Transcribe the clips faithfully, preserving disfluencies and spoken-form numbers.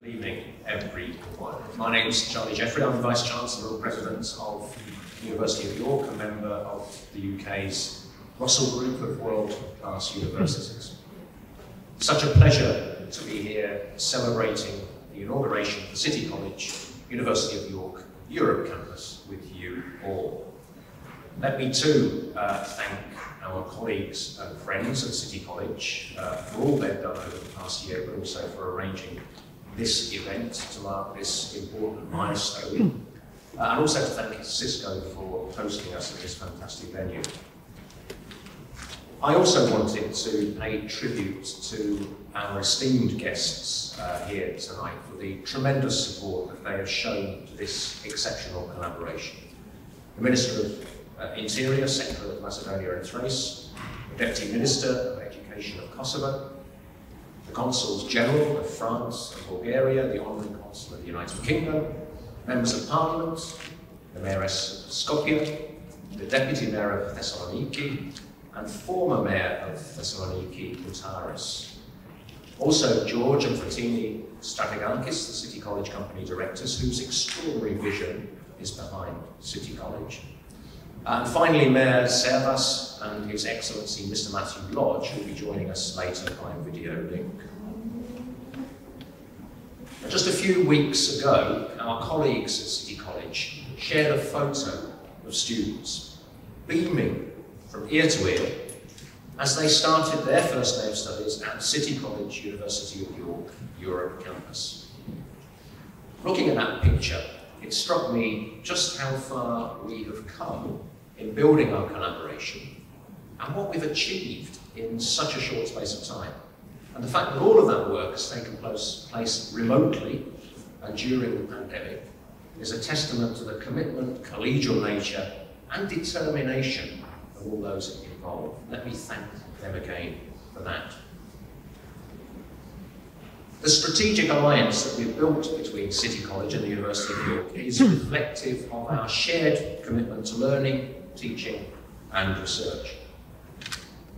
Good evening, everyone. My name is Charlie Jeffery. I'm the Vice Chancellor or President of the University of York, a member of the U K's Russell Group of world-class universities. Such a pleasure to be here celebrating the inauguration of the City College, University of York, Europe campus with you all. Let me too uh, thank our colleagues and friends at City College uh, for all they've done over the past year, but also for arranging this event to mark this important milestone, uh, and also to thank Cisco for hosting us at this fantastic venue. I also wanted to pay tribute to our esteemed guests uh, here tonight for the tremendous support that they have shown to this exceptional collaboration. The Minister of uh, Interior, Secretary of Macedonia and Thrace, the Deputy Minister of Education of Kosovo, the Consuls General of France and Bulgaria, the Honorary Consul of the United Kingdom, Members of Parliament, the Mayoress of Skopje, the Deputy Mayor of Thessaloniki, and former Mayor of Thessaloniki, Mutaris. Also George and Tracy Lightfoot, the City College Company Directors, whose extraordinary vision is behind City College. And finally, Mayor Servas and His Excellency Mister Matthew Lodge, who will be joining us later by video link. Just a few weeks ago, our colleagues at City College shared a photo of students beaming from ear to ear as they started their first day of studies at City College, University of York, Europe campus. Looking at that picture, it struck me just how far we have come in building our collaboration and what we've achieved in such a short space of time. And the fact that all of that work has taken place remotely and during the pandemic is a testament to the commitment, collegial nature, and determination of all those involved. Let me thank them again for that. The strategic alliance that we've built between City College and the University of York is reflective of our shared commitment to learning, teaching, and research.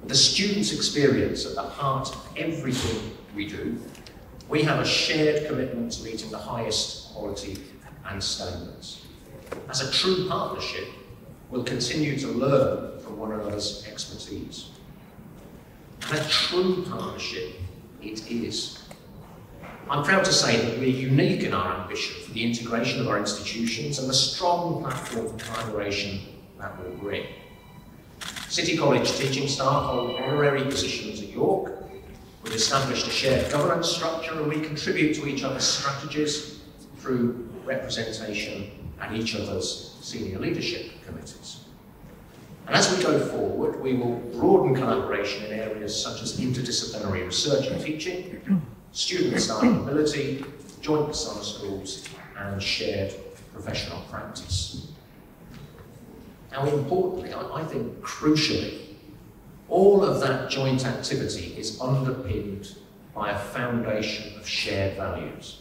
With the students' experience at the heart of everything we do, we have a shared commitment to meeting the highest quality and standards. As a true partnership, we'll continue to learn from one another's expertise. And a true partnership it is. I'm proud to say that we're unique in our ambition for the integration of our institutions and the strong platform for collaboration that will bring. City College teaching staff hold honorary positions at York. We've established a shared governance structure and we contribute to each other's strategies through representation and each other's senior leadership committees. And as we go forward, we will broaden collaboration in areas such as interdisciplinary research and teaching, student staff mobility, joint summer schools, and shared professional practice. Now, importantly, I think crucially, all of that joint activity is underpinned by a foundation of shared values.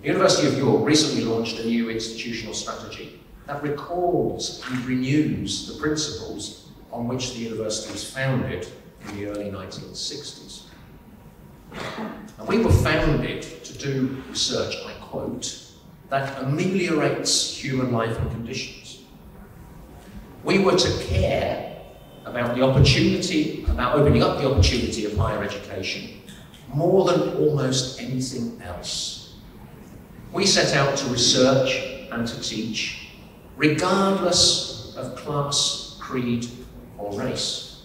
The University of York recently launched a new institutional strategy that recalls and renews the principles on which the university was founded in the early nineteen sixties. And we were founded to do research, I quote, that ameliorates human life and conditions. We were to care about the opportunity, about opening up the opportunity of higher education more than almost anything else. We set out to research and to teach, regardless of class, creed, or race.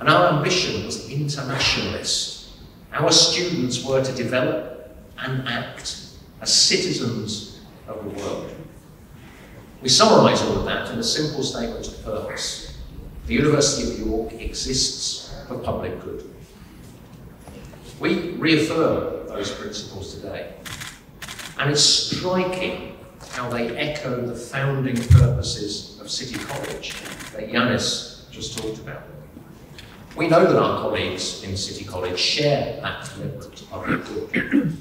And our ambition was internationalist. Our students were to develop and act as citizens of the world. We summarise all of that in a simple statement of purpose. The University of York exists for public good. We reaffirm those principles today, and it's striking how they echo the founding purposes of City College that Yanis just talked about. We know that our colleagues in City College share that commitment to public good,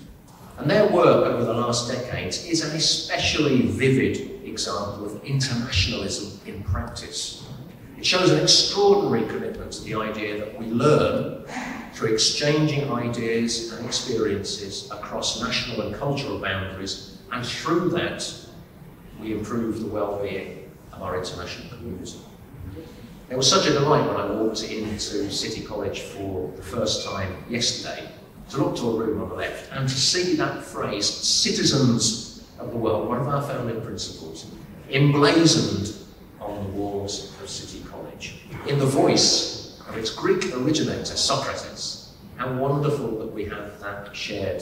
and their work over the last decades is an especially vivid example of internationalism in practice. It shows an extraordinary commitment to the idea that we learn through exchanging ideas and experiences across national and cultural boundaries, and through that, we improve the well-being of our international community. It was such a delight when I walked into City College for the first time yesterday, to look to a room on the left and to see that phrase, citizens of the world, one of our founding principles, emblazoned on the walls of City College, in the voice of its Greek originator, Socrates. How wonderful that we have that shared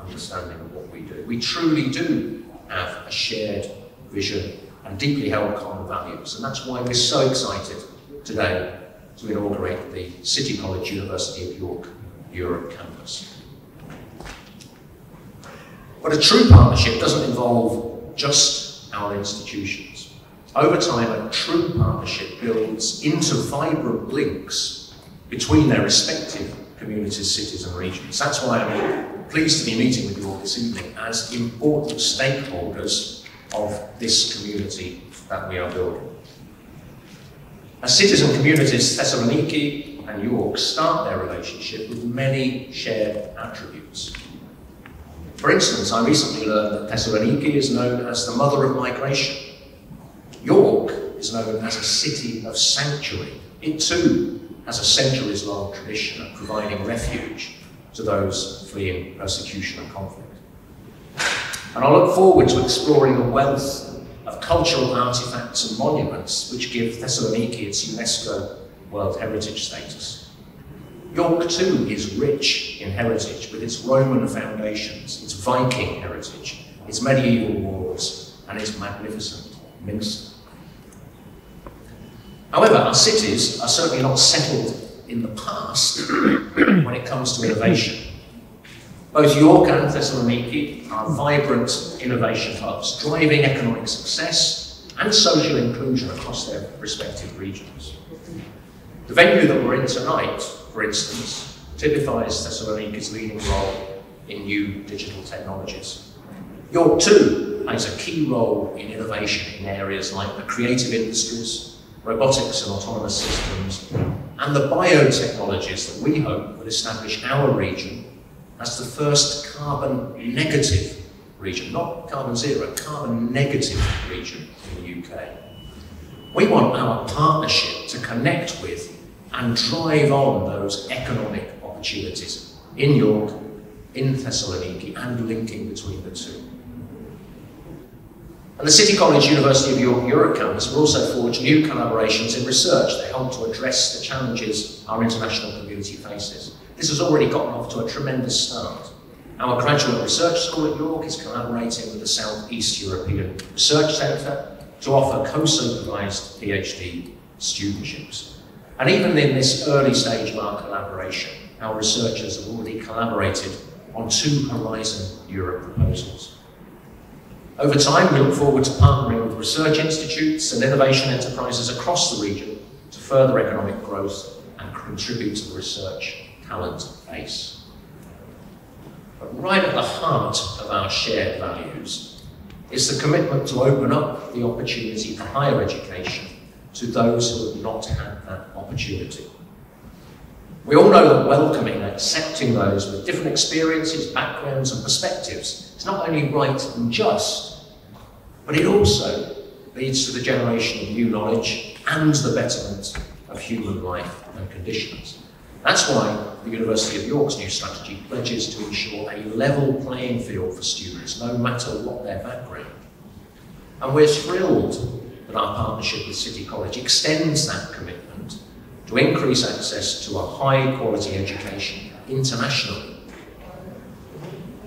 understanding of what we do. We truly do have a shared vision and deeply held common values, and that's why we're so excited today to inaugurate the City College University of York Europe campus. But a true partnership doesn't involve just our institutions. Over time, a true partnership builds into vibrant links between their respective communities, cities and regions. That's why I'm pleased to be meeting with you all this evening as important stakeholders of this community that we are building. As citizen communities, Thessaloniki and York start their relationship with many shared attributes. For instance, I recently learned that Thessaloniki is known as the mother of migration. York is known as a city of sanctuary. It too has a centuries-long tradition of providing refuge to those fleeing persecution and conflict. And I look forward to exploring the wealth of cultural artifacts and monuments which give Thessaloniki its UNESCO World Heritage status. York too is rich in heritage with its Roman foundations, its Viking heritage, its medieval walls and its magnificent minster. However, our cities are certainly not settled in the past when it comes to innovation. Both York and Thessaloniki are vibrant innovation hubs, driving economic success and social inclusion across their respective regions. The venue that we're in tonight, for instance, typifies Thessaloniki's leading role in new digital technologies. York too plays a key role in innovation in areas like the creative industries, robotics and autonomous systems, and the biotechnologies that we hope will establish our region as the first carbon negative region, not carbon zero, carbon negative region in the U K. We want our partnership to connect with and drive on those economic opportunities in York, in Thessaloniki, and linking between the two. And the City College University of York Europe campus will also forge new collaborations in research that help to address the challenges our international community faces. This has already gotten off to a tremendous start. Our graduate research school at York is collaborating with the Southeast European Research Centre to offer co-supervised PhD studentships. And even in this early stage of our collaboration, our researchers have already collaborated on two Horizon Europe proposals. Over time, we look forward to partnering with research institutes and innovation enterprises across the region to further economic growth and contribute to the research talent base. But right at the heart of our shared values is the commitment to open up the opportunity for higher education to those who have not had that opportunity. We all know that welcoming and accepting those with different experiences, backgrounds and perspectives is not only right and just, but it also leads to the generation of new knowledge and the betterment of human life and conditions. That's why the University of York's new strategy pledges to ensure a level playing field for students, no matter what their background. And we're thrilled that our partnership with City College extends that commitment to increase access to a high quality education internationally.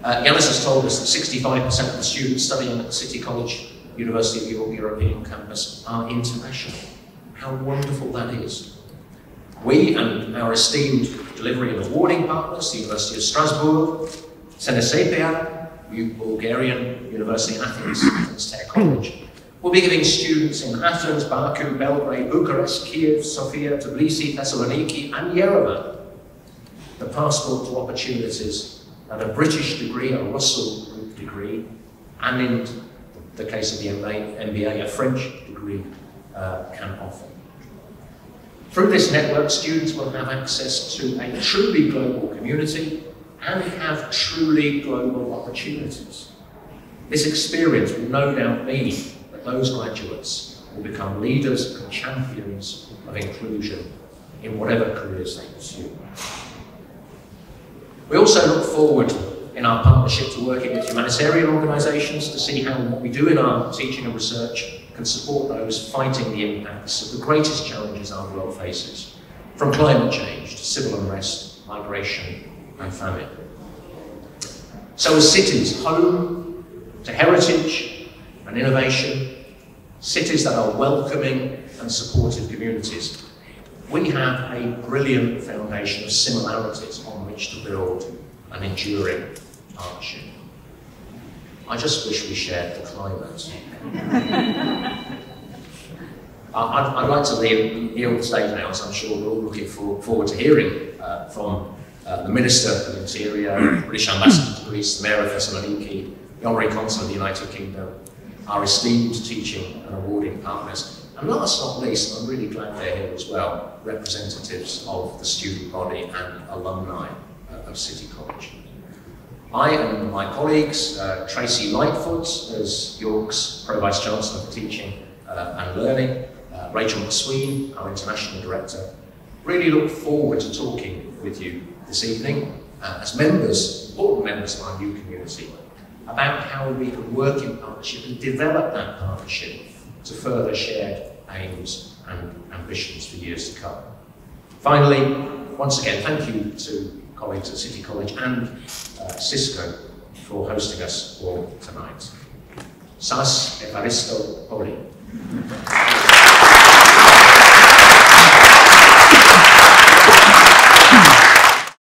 Uh, Yanis has told us that sixty-five percent of the students studying at the City College University of York European campus are international. How wonderful that is. We and our esteemed delivery and awarding partners, the University of Strasbourg, Senesepia, Bulgarian University and Athens, Athens Tech College, will be giving students in Athens, Baku, Belgrade, Bucharest, Kiev, Sofia, Tbilisi, Thessaloniki and Yerevan the passport to opportunities that a British degree, a Russell Group degree, and in the case of the M B A, a French degree uh, can offer. Through this network, students will have access to a truly global community and have truly global opportunities. This experience will no doubt mean that those graduates will become leaders and champions of inclusion in whatever careers they pursue. We also look forward in our partnership to working with humanitarian organisations to see how what we do in our teaching and research can support those fighting the impacts of the greatest challenges our world faces, from climate change to civil unrest, migration and famine. So as cities home to heritage and innovation, cities that are welcoming and supportive communities, we have a brilliant foundation of similarities on which to build an enduring partnership. I just wish we shared the climate. I'd, I'd like to leave, yield the stage now, as I'm sure we're all looking for, forward to hearing uh, from uh, the Minister of Interior, the British Ambassador to Greece, the Mayor of Thessaloniki, the Honorary Consul of the United Kingdom, our esteemed teaching and awarding partners, and last but not least, I'm really glad they're here as well, representatives of the student body and alumni of City College. I and my colleagues, uh, Tracy Lightfoot as York's Pro-Vice Chancellor for Teaching uh, and Learning, uh, Rachel McSween, our International Director, really look forward to talking with you this evening uh, as members, important members of our new community, about how we can work in partnership and develop that partnership to further shared aims and ambitions for years to come. Finally, once again, thank you to colleagues at City College and uh, Cisco for hosting us all tonight. Sas Evaristo Poli.